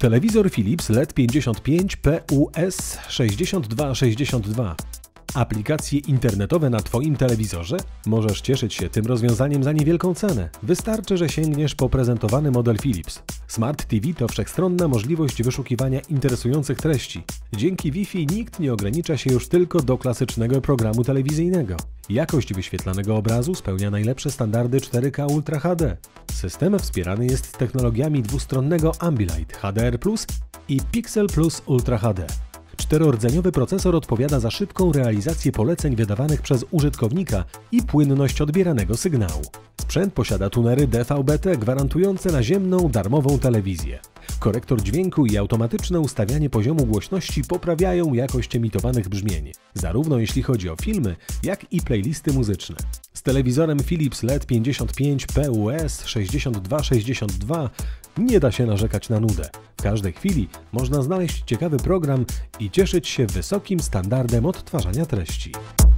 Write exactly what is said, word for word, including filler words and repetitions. Telewizor Philips L E D pięćdziesiąt pięć P U S sześć dwa sześć dwa. Aplikacje internetowe na Twoim telewizorze? Możesz cieszyć się tym rozwiązaniem za niewielką cenę. Wystarczy, że sięgniesz po prezentowany model Philips. Smart T V to wszechstronna możliwość wyszukiwania interesujących treści. Dzięki Wi-Fi nikt nie ogranicza się już tylko do klasycznego programu telewizyjnego. Jakość wyświetlanego obrazu spełnia najlepsze standardy cztery K Ultra H D. System wspierany jest technologiami dwustronnego Ambilight, H D R plus i Pixel plus Ultra H D. Czterordzeniowy procesor odpowiada za szybką realizację poleceń wydawanych przez użytkownika i płynność odbieranego sygnału. Sprzęt posiada tunery D V B T gwarantujące naziemną, darmową telewizję. Korektor dźwięku i automatyczne ustawianie poziomu głośności poprawiają jakość emitowanych brzmień, zarówno jeśli chodzi o filmy, jak i playlisty muzyczne. Z telewizorem Philips L E D pięćdziesiąt pięć P U S sześć dwa sześć dwa nie da się narzekać na nudę. W każdej chwili można znaleźć ciekawy program i cieszyć się wysokim standardem odtwarzania treści.